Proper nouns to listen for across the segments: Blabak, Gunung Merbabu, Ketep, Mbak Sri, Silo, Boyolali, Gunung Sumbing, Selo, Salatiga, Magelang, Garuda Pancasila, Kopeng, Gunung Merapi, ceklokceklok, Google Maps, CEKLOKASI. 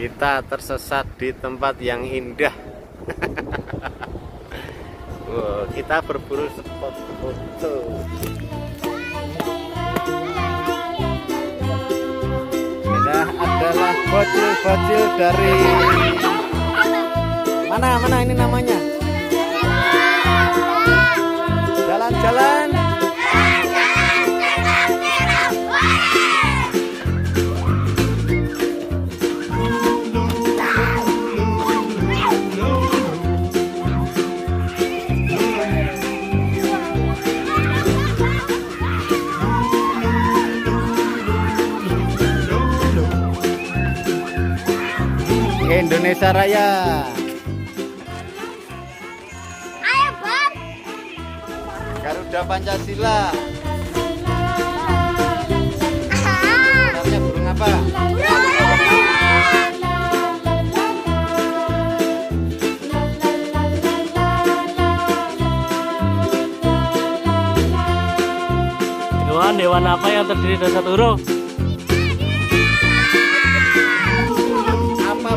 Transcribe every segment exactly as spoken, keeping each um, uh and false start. Kita tersesat di tempat yang indah. Wow, kita berburu spot foto. Nah, adalah bocil-bocil dari mana? Mana ini namanya? Jalan-jalan. Indonesia Raya. Ayo, Bob. Garuda Pancasila. Namanya burung apa? Dewan dewan apa yang terdiri dari satu huruf?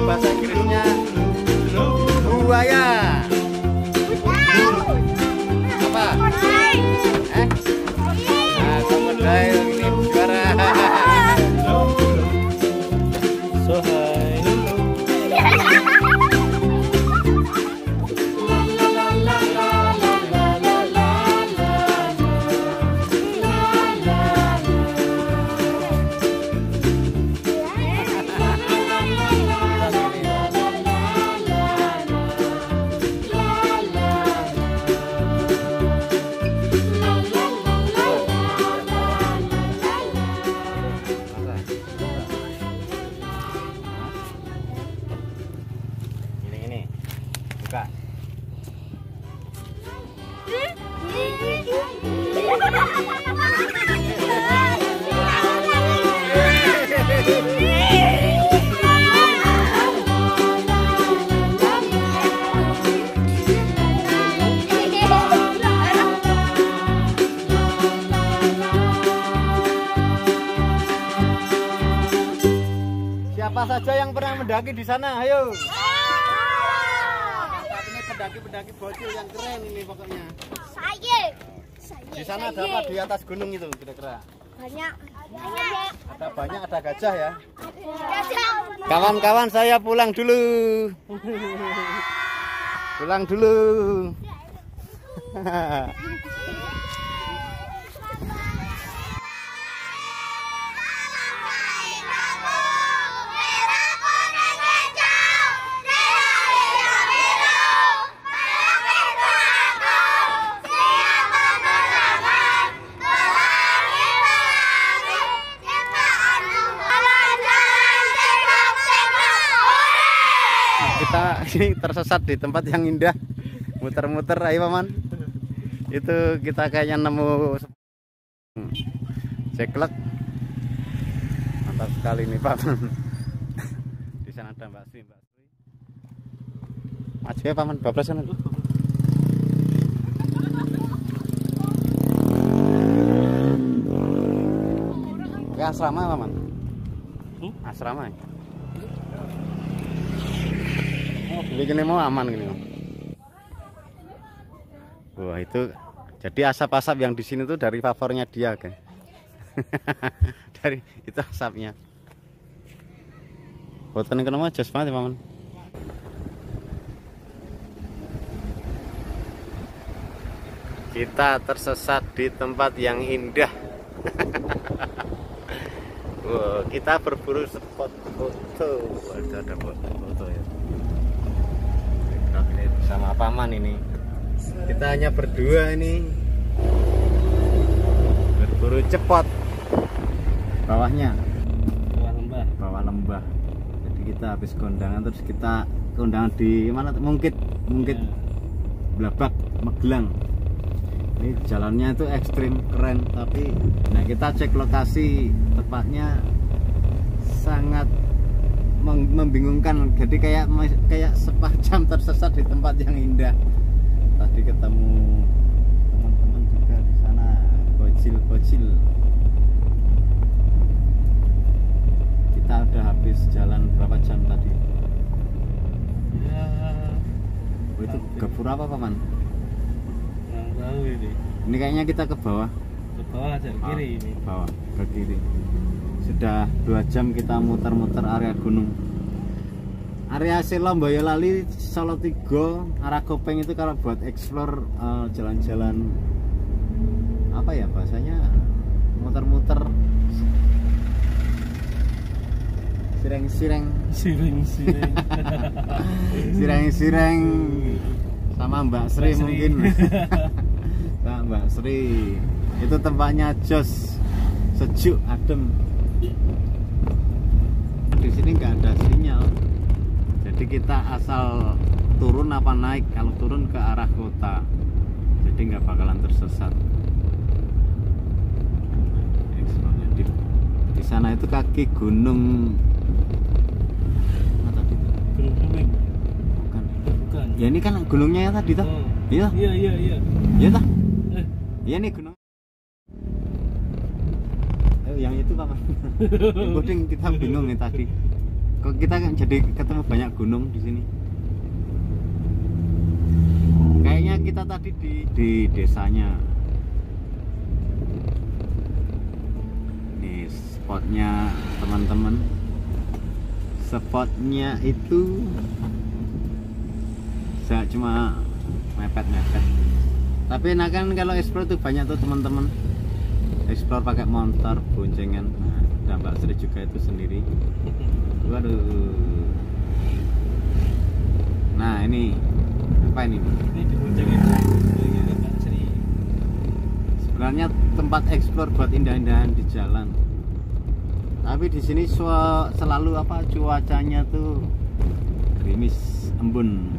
Bahasa Inggrisnya buaya. Apa? Eh? Nah, kemudian ini juara. So hai. Siapa saja yang pernah mendaki di sana? Ayo. Pendaki-pendaki bocil yang keren ini pokoknya. Saya. Saya. Di sana ada apa di atas gunung itu kira-kira? Banyak. Banyak. Ada banyak, ada gajah ya. Kawan-kawan saya pulang dulu. Pulang dulu. Ini tersesat di tempat yang indah, muter-muter. Ayo paman, itu kita kayaknya nemu ceklek, mantap sekali nih paman. Di sana ada Mbak Sri, Mbak Sri. Maju ya paman, bablas sana. Ke asrama paman, asrama ya. Jadi gini mau aman gini. Wah itu jadi asap-asap yang di sini tuh dari favornya dia kan. Dari itu asapnya. Boten kenapa jos banget ya paman. Kita tersesat di tempat yang indah. Wow, kita berburu spot foto. Ada ada foto ya. Sama paman ini kita hanya berdua ini berburu cepot. Bawahnya bawah lembah, bawah lembah. Jadi kita habis kondangan terus kita kondangan di mana, mungkin mungkin Blabak Magelang. Ini jalannya itu ekstrim keren, tapi nah kita cek lokasi tepatnya sangat membingungkan. Jadi kayak kayak sepajam tersesat di tempat yang indah. Tadi ketemu teman-teman juga di sana, bocil-bocil. Kita udah habis jalan berapa jam tadi? Gapura apa paman? Nggak tahu ini. Ini kayaknya kita ke bawah. Ke bawah aja, ke kiri ini. Ke bawah, ke kiri. Sudah dua jam kita muter-muter area gunung. Area Silo, Boyolali, Salatiga, arah Kopeng itu kalau buat explore jalan-jalan uh, apa ya bahasanya, muter-muter, sireng-sireng, sireng-sireng, sireng-sireng, sama Mbak Sri, Mbak Sri. mungkin, nah, Mbak Sri, itu tempatnya jos, sejuk, adem. Di sini nggak ada sinyal. Jadi kita asal turun apa naik, kalau turun ke arah kota jadi nggak bakalan tersesat. Di, di sana itu kaki gunung apa tadi? Gunung Sumbing. Bukan. Bukan. Ya ini kan gunungnya ya tadi toh. Oh. Iya. Iya iya iya. Iya toh? Eh. Iya nih gunung. Eh yang itu apa? Yang kita bingung nih tadi. Kok kita kan jadi ketemu banyak gunung di sini. Kayaknya kita tadi di di desanya. Ini spotnya teman-teman. Spotnya itu saya cuma mepet-mepet. Tapi enakan kalau explore tuh banyak tuh teman-teman. Explore pakai motor boncengan. Nah, Mbak Sri juga itu sendiri. Waduh. Nah ini apa ini? Sebenarnya tempat eksplor buat indah-indahan di jalan. Tapi di sini selalu apa cuacanya tuh gerimis, embun.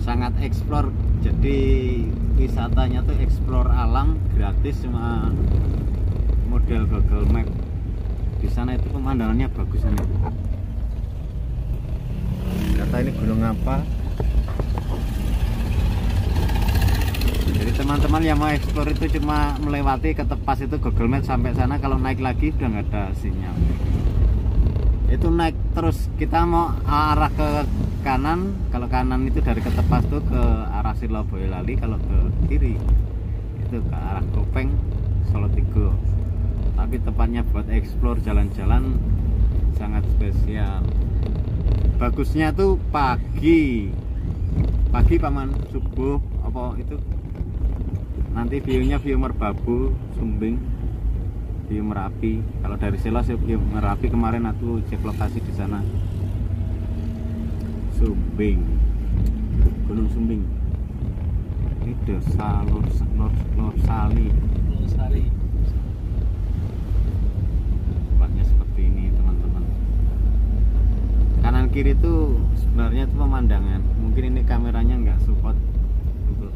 Sangat eksplor. Jadi wisatanya tuh eksplor alam gratis sama model Google Maps. Di sana itu pemandangannya bagus nih. Kata ini gunung apa? Jadi teman-teman yang mau eksplor itu cuma melewati ke tepas itu Google Maps sampai sana. Kalau naik lagi udah nggak ada sinyal. Itu naik terus kita mau arah ke kanan. Kalau kanan itu dari ke tepas tuh ke arah Silo Boyolali. Kalau ke kiri itu ke arah Kopeng Salatiga. Tapi tempatnya buat explore jalan-jalan sangat spesial. Bagusnya tuh pagi. Pagi paman, subuh apa itu. Nanti view-nya view Merbabu, Sumbing, view Merapi. Kalau dari Selo view Merapi kemarin aku cek lokasi di sana. Sumbing. Gunung Sumbing. Ini desa Nursali. Nursali. Kanan kiri itu sebenarnya itu pemandangan. Mungkin ini kameranya nggak support Google.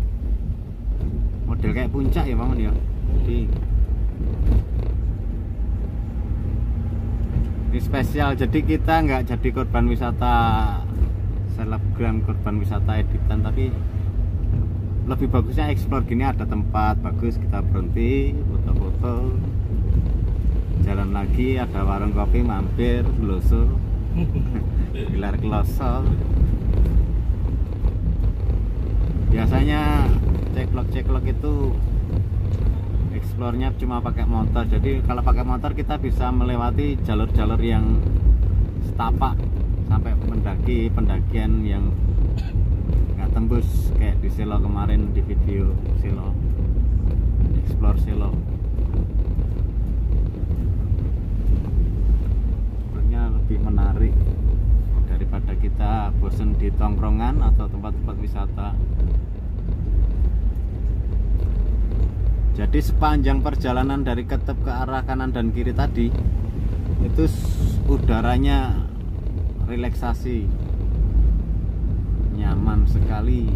Model kayak puncak ya paman ya. Jadi ini spesial. Jadi kita nggak jadi korban wisata selebgram, korban wisata editan, tapi lebih bagusnya explore gini. Ada tempat bagus kita berhenti foto-foto. Jalan lagi ada warung kopi mampir belusuh. Gelar kolosal. Biasanya ceklok-ceklok itu eksplornya cuma pakai motor. Jadi kalau pakai motor kita bisa melewati jalur-jalur yang setapak sampai pendaki pendakian yang nggak tembus kayak di Silo kemarin di video Silo Explore Silo. Lebih menarik daripada kita bosen di tongkrongan atau tempat-tempat wisata. Jadi sepanjang perjalanan dari ketep ke arah kanan dan kiri tadi itu udaranya relaksasi, nyaman sekali.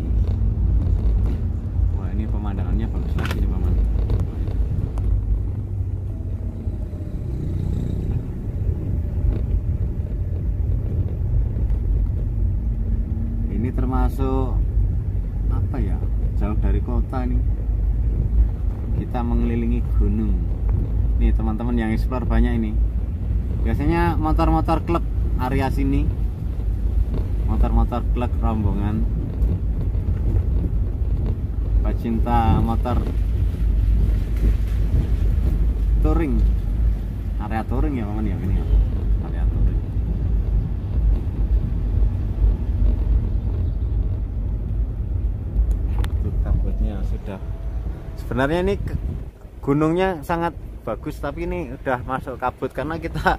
Wah ini pemandangannya bagus lagi nih paman. Termasuk apa ya, jauh dari kota nih kita mengelilingi gunung nih teman-teman yang explore banyak ini. Biasanya motor-motor klub area sini, motor-motor klek rombongan, pecinta motor touring, area touring ya Maman ya, ini ya area touring. Tuh, tambutnya sudah. Sebenarnya ini gunungnya sangat bagus, tapi ini udah masuk kabut karena kita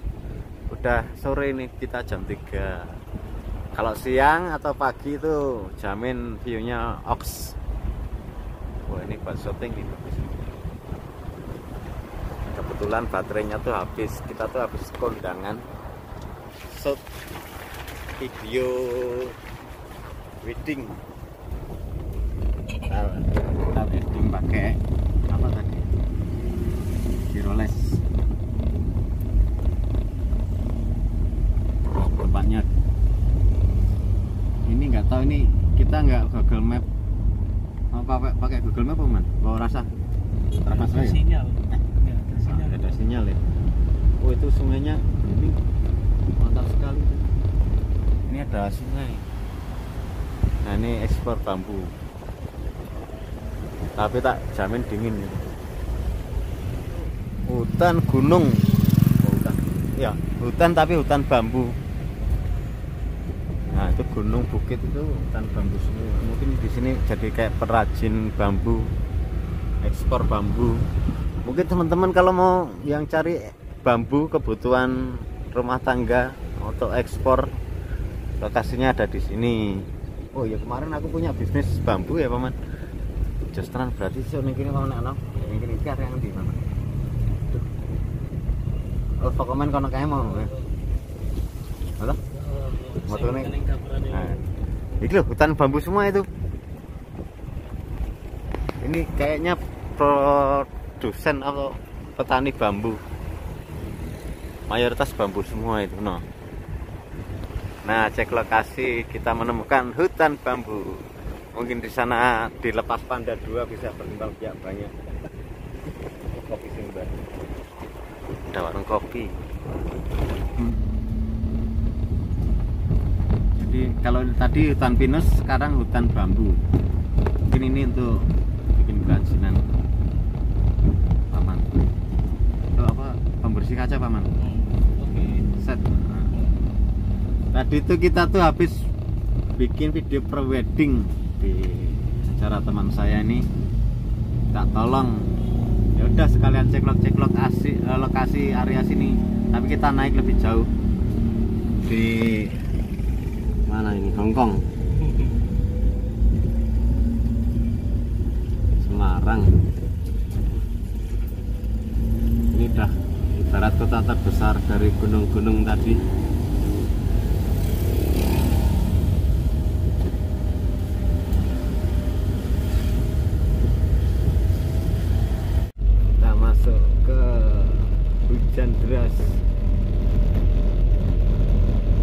udah sore ini, kita jam tiga. Kalau siang atau pagi itu jamin view-nya oks. Wah, ini buat syuting nih bagus. Kebetulan baterainya tuh habis, kita tuh habis kondangan shoot video wedding. Kita, kita wedding pakai apa tadi? Giroles. Oh, tempatnya ini nggak tahu, ini kita nggak Google Map. Apa pakai Google Map man? Bawa rasa? Terasa ya? Sinyal. Ada sinyal ya. Oh, itu sungainya bening, mantap sekali. Ini ada sungai. Nah, ini ekspor bambu. Tapi tak jamin dingin gitu. Hutan gunung. Oh, hutan. Ya, hutan tapi hutan bambu. Nah, itu gunung bukit itu hutan bambu semua. Mungkin di sini jadi kayak perajin bambu, ekspor bambu. Mungkin teman-teman kalau mau yang cari bambu kebutuhan rumah tangga untuk ekspor, lokasinya ada di sini. Oh ya, kemarin aku punya bisnis bambu ya Paman. Justeran berarti sih ini mau anak-anak yang ini ikat yang di mana? Oh, komen kono kae mau. Halo? Motone. Nah. Iki loh hutan bambu semua itu. Ini kayaknya pro dosen atau petani bambu, mayoritas bambu semua itu. No. Nah, cek lokasi, kita menemukan hutan bambu. Mungkin di sana di lepas panda dua bisa berkembang biak banyak. Kopi Simba, ada warung kopi. Hmm. Jadi kalau tadi hutan pinus, sekarang hutan bambu. Mungkin ini untuk bikin kerajinan. Bersih kaca Paman. Set. Tadi itu kita tuh habis bikin video prewedding di acara teman saya ini. Tak tolong. Ya udah sekalian ceklok-ceklok asik lokasi area sini. Tapi kita naik lebih jauh di mana ini? Hongkong. Semarang. Ini dah barat kota terbesar dari gunung-gunung tadi. Kita masuk ke hujan deras,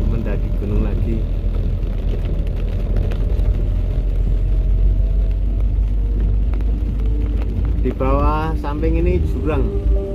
mendaki gunung lagi. Di bawah samping ini jurang.